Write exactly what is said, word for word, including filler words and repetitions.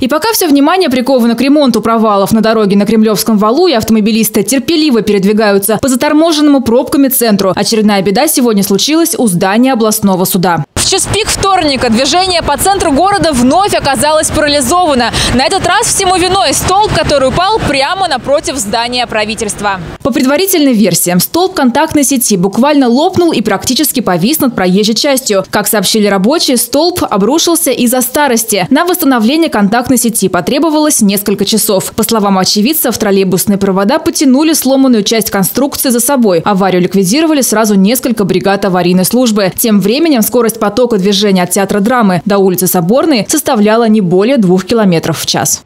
И пока все внимание приковано к ремонту провалов на дороге на Кремлевском валу, и автомобилисты терпеливо передвигаются по заторможенному пробками центру, очередная беда сегодня случилась у здания областного суда. В час пик вторника движение по центру города вновь оказалось парализовано. На этот раз всему виной столб, который упал прямо напротив здания правительства. По предварительным версиям, столб контактной сети буквально лопнул и практически повис над проезжей частью. Как сообщили рабочие, столб обрушился из-за старости. На восстановление контактной сети потребовалось несколько часов. По словам очевидцев, троллейбусные провода потянули сломанную часть конструкции за собой. Аварию ликвидировали сразу несколько бригад аварийной службы. Тем временем скорость потока движения от театра драмы до улицы Соборной составляла не более двух километров в час.